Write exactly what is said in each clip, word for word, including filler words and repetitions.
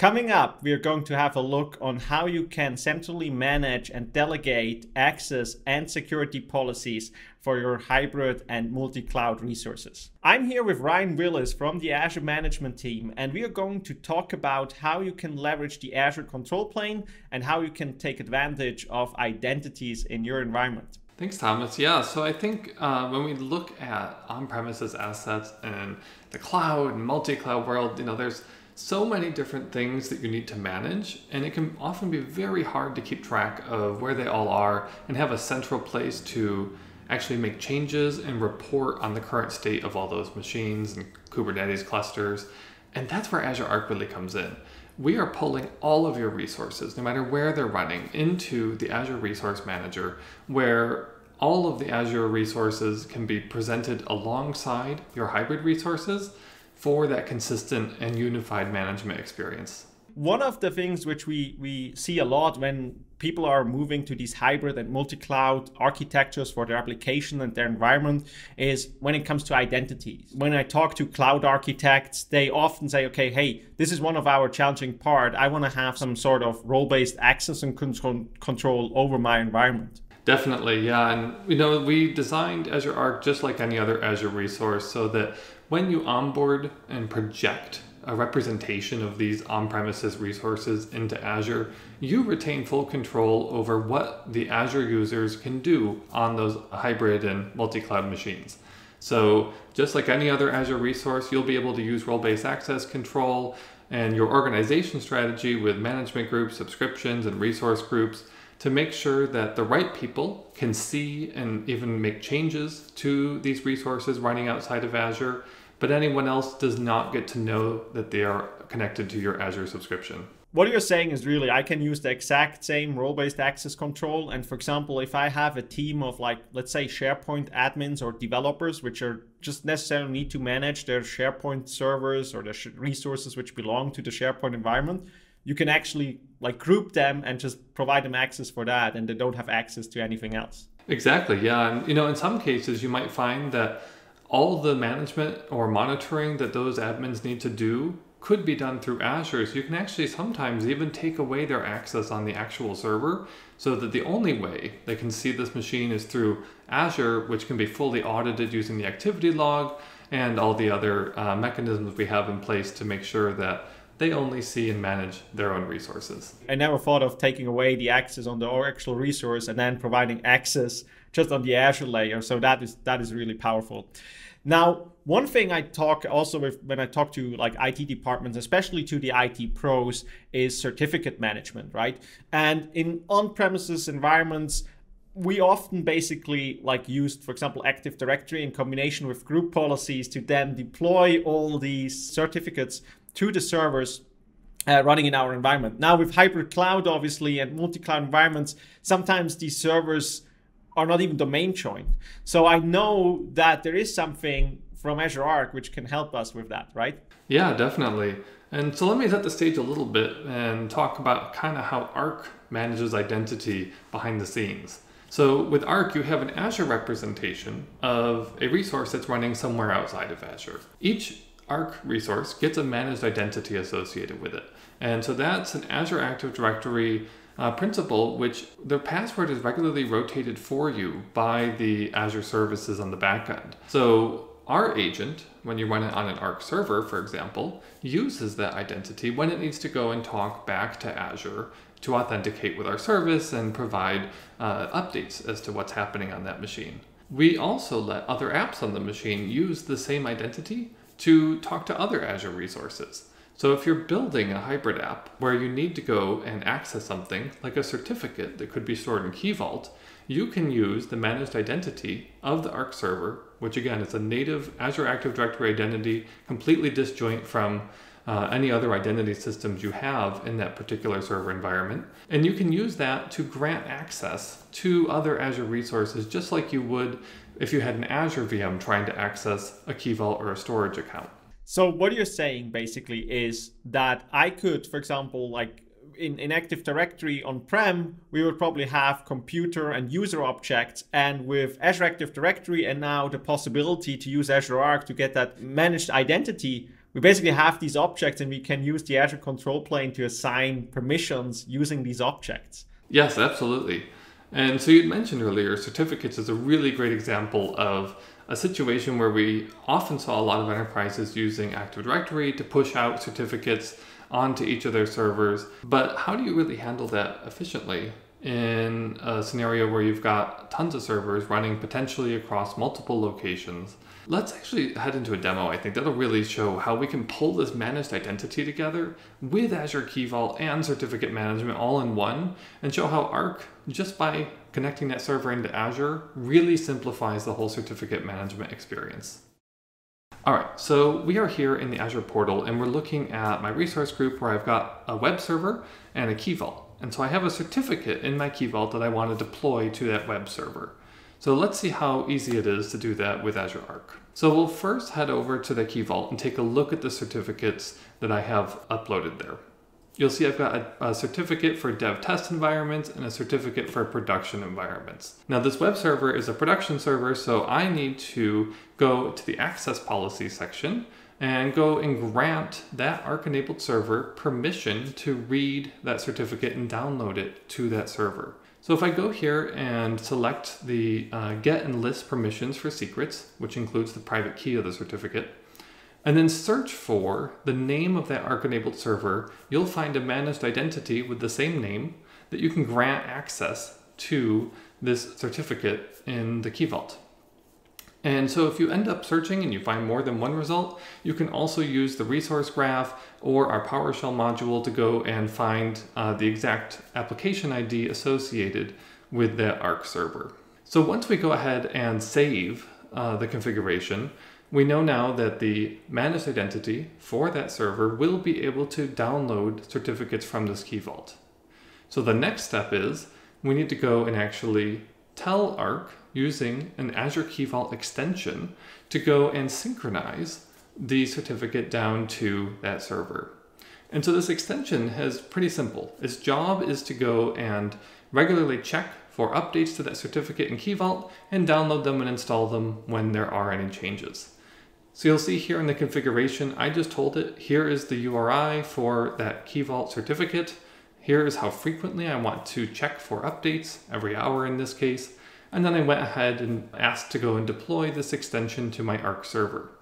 Coming up, we are going to have a look on how you can centrally manage and delegate access and security policies for your hybrid and multi-cloud resources. I'm here with Ryan Willis from the Azure management team, and we are going to talk about how you can leverage the Azure control plane and how you can take advantage of identities in your environment. Thanks, Thomas. Yeah, so I think uh, when we look at on-premises assets and the cloud and multi-cloud world, you know, there's so many different things that you need to manage, and it can often be very hard to keep track of where they all are and have a central place to actually make changes and report on the current state of all those machines and Kubernetes clusters. And that's where Azure Arc really comes in. We are pulling all of your resources, no matter where they're running, into the Azure Resource Manager, where all of the Azure resources can be presented alongside your hybrid resources for that consistent and unified management experience. One of the things which we, we see a lot when people are moving to these hybrid and multi-cloud architectures for their application and their environment is when it comes to identities. When I talk to cloud architects, they often say, okay, hey, this is one of our challenging part. I want to have some sort of role-based access and control, control over my environment. Definitely, yeah. And you know, we designed Azure Arc just like any other Azure resource so that when you onboard and project a representation of these on-premises resources into Azure, you retain full control over what the Azure users can do on those hybrid and multi-cloud machines. So just like any other Azure resource, you'll be able to use role-based access control and your organization strategy with management groups, subscriptions, and resource groups to make sure that the right people can see and even make changes to these resources running outside of Azure, but anyone else does not get to know that they are connected to your Azure subscription. What you're saying is really, I can use the exact same role-based access control. And for example, if I have a team of like, let's say SharePoint admins or developers, which are just necessarily need to manage their SharePoint servers or the resources which belong to the SharePoint environment, you can actually like group them and just provide them access for that. And they don't have access to anything else. Exactly. Yeah. And you know, in some cases you might find that all the management or monitoring that those admins need to do could be done through Azure. So you can actually sometimes even take away their access on the actual server so that the only way they can see this machine is through Azure, which can be fully audited using the activity log and all the other uh, mechanisms we have in place to make sure that they only see and manage their own resources. I never thought of taking away the access on the actual resource and then providing access just on the Azure layer. So that is that is really powerful. Now, one thing I talk also with when I talk to like I T departments, especially to the I T pros, is certificate management, right? And in on-premises environments, we often basically like used, for example, Active Directory in combination with group policies to then deploy all these certificates to the servers uh, running in our environment. Now with hybrid cloud, obviously, and multi-cloud environments, sometimes these servers are not even domain joined. So I know that there is something from Azure Arc which can help us with that, right? Yeah, definitely. And so let me set the stage a little bit and talk about kind of how Arc manages identity behind the scenes. So with Arc, you have an Azure representation of a resource that's running somewhere outside of Azure. Each Arc resource gets a managed identity associated with it. And so that's an Azure Active Directory uh, principle, which their password is regularly rotated for you by the Azure services on the back end. So our agent, when you run it on an Arc server, for example, uses that identity when it needs to go and talk back to Azure to authenticate with our service and provide uh, updates as to what's happening on that machine. We also let other apps on the machine use the same identity to talk to other Azure resources. So if you're building a hybrid app where you need to go and access something like a certificate that could be stored in Key Vault, you can use the managed identity of the Arc server, which again is a native Azure Active Directory identity, completely disjoint from uh, any other identity systems you have in that particular server environment. And you can use that to grant access to other Azure resources, just like you would if you had an Azure V M trying to access a Key Vault or a storage account. So what you're saying basically is that I could, for example, like in, in Active Directory on-prem, we would probably have computer and user objects. And with Azure Active Directory and now the possibility to use Azure Arc to get that managed identity, we basically have these objects, and we can use the Azure control plane to assign permissions using these objects. Yes, absolutely. And so you'd mentioned earlier, certificates is a really great example of a situation where we often saw a lot of enterprises using Active Directory to push out certificates onto each of their servers. But how do you really handle that efficiently in a scenario where you've got tons of servers running potentially across multiple locations? Let's actually head into a demo. I think that'll really show how we can pull this managed identity together with Azure Key Vault and certificate management all in one, and show how Arc, just by connecting that server into Azure, really simplifies the whole certificate management experience. All right, so we are here in the Azure portal, and we're looking at my resource group where I've got a web server and a Key Vault. And so I have a certificate in my Key Vault that I want to deploy to that web server. So let's see how easy it is to do that with Azure Arc. So we'll first head over to the Key Vault and take a look at the certificates that I have uploaded there. You'll see I've got a, a certificate for dev test environments and a certificate for production environments. Now this web server is a production server, so I need to go to the access policy section and go and grant that Arc-enabled server permission to read that certificate and download it to that server. So if I go here and select the uh, get and list permissions for secrets, which includes the private key of the certificate, and then search for the name of that Arc-enabled server, you'll find a managed identity with the same name that you can grant access to this certificate in the Key Vault. And so if you end up searching and you find more than one result, you can also use the resource graph or our PowerShell module to go and find uh, the exact application I D associated with that Arc server. So once we go ahead and save uh, the configuration, we know now that the managed identity for that server will be able to download certificates from this Key Vault. So the next step is we need to go and actually tell Arc using an Azure Key Vault extension to go and synchronize the certificate down to that server. And so this extension is pretty simple. Its job is to go and regularly check for updates to that certificate in Key Vault and download them and install them when there are any changes. So you'll see here in the configuration, I just told it, here is the U R I for that Key Vault certificate. Here is how frequently I want to check for updates, every hour in this case. And then I went ahead and asked to go and deploy this extension to my Arc server.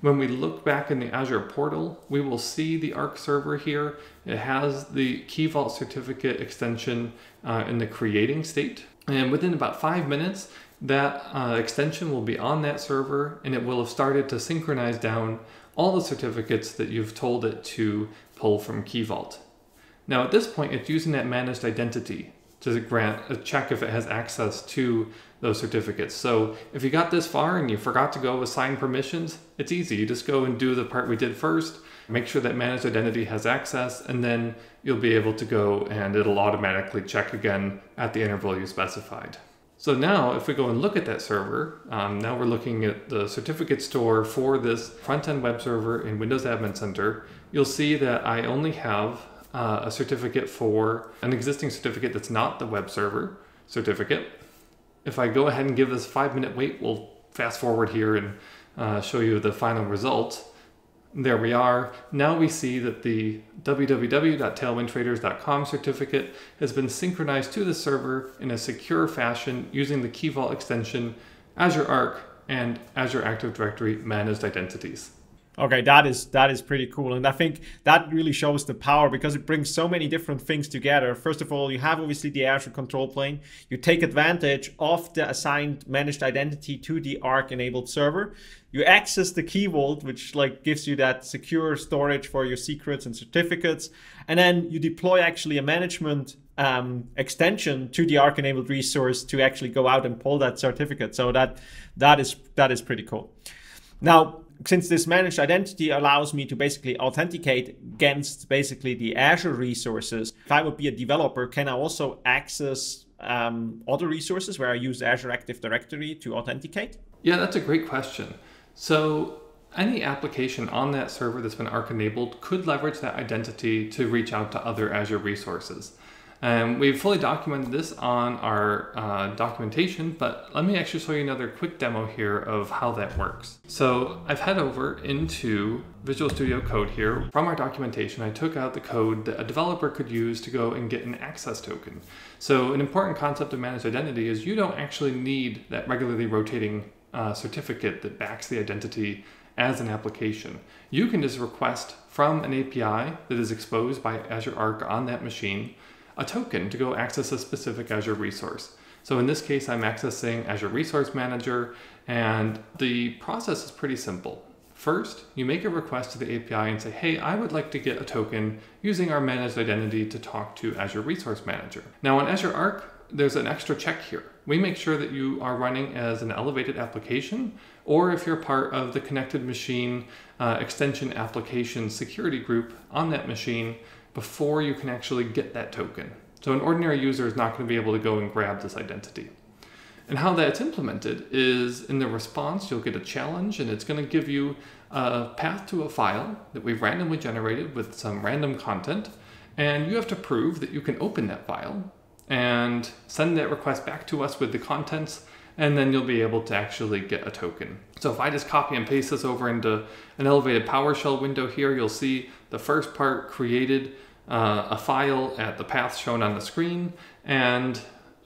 When we look back in the Azure portal, we will see the Arc server here. It has the Key Vault certificate extension uh, in the creating state. And within about five minutes, that uh, extension will be on that server, and it will have started to synchronize down all the certificates that you've told it to pull from Key Vault. Now at this point, it's using that managed identity to grant a check if it has access to those certificates. So if you got this far and you forgot to go assign permissions, it's easy. You just go and do the part we did first, make sure that managed identity has access, and then you'll be able to go and it'll automatically check again at the interval you specified. So now if we go and look at that server, um, now we're looking at the certificate store for this front-end web server in Windows Admin Center. You'll see that I only have Uh, a certificate for an existing certificate that's not the web server certificate. If I go ahead and give this five minute wait, we'll fast forward here and uh, show you the final result. There we are. Now we see that the w w w dot tailwind traders dot com certificate has been synchronized to the server in a secure fashion using the Key Vault extension, Azure Arc, and Azure Active Directory managed identities. Okay, that is that is pretty cool, and I think that really shows the power because it brings so many different things together. First of all, you have obviously the Azure control plane. You take advantage of the assigned managed identity to the Arc-enabled server. You access the Key Vault, which like gives you that secure storage for your secrets and certificates, and then you deploy actually a management um, extension to the Arc-enabled resource to actually go out and pull that certificate. So that that is that is pretty cool. Now, since this managed identity allows me to basically authenticate against basically the Azure resources, if I would be a developer, can I also access um, other resources where I use Azure Active Directory to authenticate? Yeah, that's a great question. So any application on that server that's been Arc enabled could leverage that identity to reach out to other Azure resources. Um, we've fully documented this on our uh, documentation, but let me actually show you another quick demo here of how that works. So I've head over into Visual Studio Code here. From our documentation, I took out the code that a developer could use to go and get an access token. So an important concept of managed identity is you don't actually need that regularly rotating uh, certificate that backs the identity as an application. You can just request from an A P I that is exposed by Azure Arc on that machine a token to go access a specific Azure resource. So in this case, I'm accessing Azure Resource Manager, and the process is pretty simple. First, you make a request to the A P I and say, hey, I would like to get a token using our managed identity to talk to Azure Resource Manager. Now on Azure Arc, there's an extra check here. We make sure that you are running as an elevated application, or if you're part of the connected machine uh, extension application security group on that machine, before you can actually get that token. So an ordinary user is not going to be able to go and grab this identity. And how that's implemented is in the response, you'll get a challenge, and it's going to give you a path to a file that we've randomly generated with some random content. And you have to prove that you can open that file and send that request back to us with the contents, and then you'll be able to actually get a token. So if I just copy and paste this over into an elevated PowerShell window here, you'll see the first part created uh, a file at the path shown on the screen. And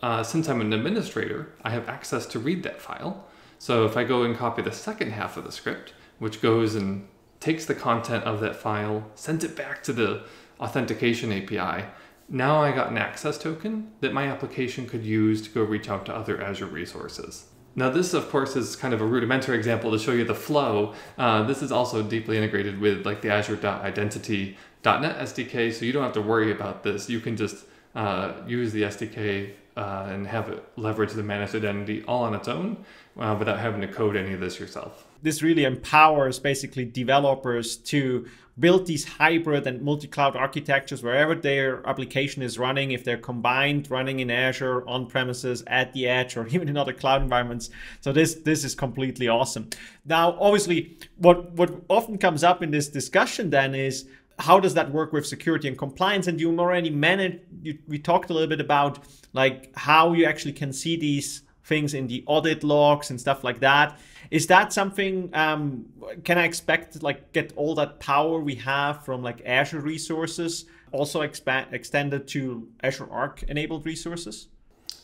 uh, since I'm an administrator, I have access to read that file. So if I go and copy the second half of the script, which goes and takes the content of that file, sends it back to the authentication A P I, now I got an access token that my application could use to go reach out to other Azure resources. Now this, of course, is kind of a rudimentary example to show you the flow. Uh, this is also deeply integrated with like the Azure dot identity dot net S D K, so you don't have to worry about this. You can just uh, use the S D K uh, and have it leverage the managed identity all on its own uh, without having to code any of this yourself. This really empowers basically developers to build these hybrid and multi-cloud architectures wherever their application is running, if they're combined, running in Azure, on-premises, at the edge, or even in other cloud environments. So this this is completely awesome. Now, obviously, what, what often comes up in this discussion then is, how does that work with security and compliance? And you already managed, you, we talked a little bit about like how you actually can see these things in the audit logs and stuff like that. Is that something, um, can I expect, like, get all that power we have from like Azure resources also expand, extended to Azure Arc enabled resources?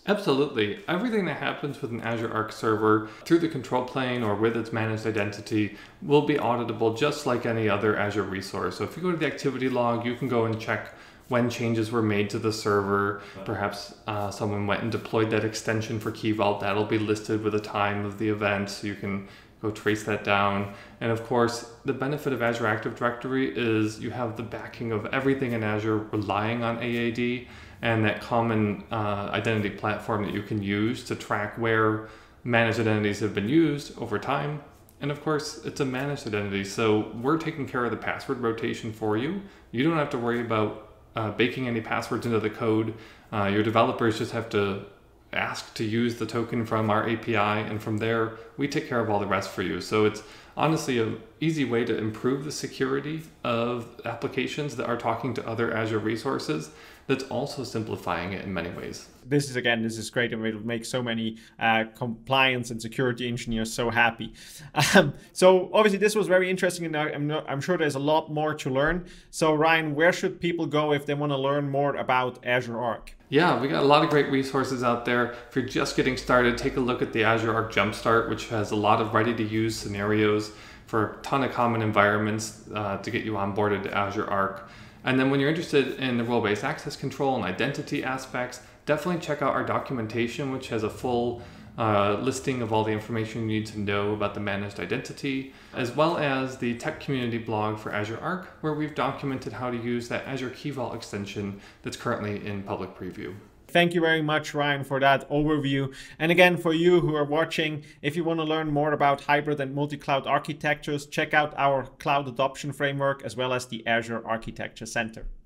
Absolutely. Everything that happens with an Azure Arc server through the control plane or with its managed identity will be auditable just like any other Azure resource. So if you go to the activity log, you can go and check when changes were made to the server. Perhaps uh, someone went and deployed that extension for Key Vault. That'll be listed with the time of the event, so you can go trace that down. And of course, the benefit of Azure Active Directory is you have the backing of everything in Azure relying on A A D and that common uh, identity platform that you can use to track where managed identities have been used over time. And of course, it's a managed identity, so we're taking care of the password rotation for you. You don't have to worry about Uh, baking any passwords into the code. Uh, your developers just have to ask to use the token from our A P I, and from there we take care of all the rest for you. So it's honestly an easy way to improve the security of applications that are talking to other Azure resources. That's also simplifying it in many ways. This is, again, this is great, and it'll make so many uh, compliance and security engineers so happy. Um, so obviously this was very interesting, and I'm, not, I'm sure there's a lot more to learn. So Ryan, where should people go if they want to learn more about Azure Arc? Yeah, we got a lot of great resources out there. If you're just getting started, take a look at the Azure Arc Jumpstart, which has a lot of ready-to-use scenarios for a ton of common environments uh, to get you onboarded to Azure Arc. And then when you're interested in the role-based access control and identity aspects, definitely check out our documentation, which has a full uh, listing of all the information you need to know about the managed identity, as well as the tech community blog for Azure Arc, where we've documented how to use that Azure Key Vault extension that's currently in public preview. Thank you very much, Ryan, for that overview. And again, for you who are watching, if you want to learn more about hybrid and multi-cloud architectures, check out our cloud adoption framework as well as the Azure Architecture Center.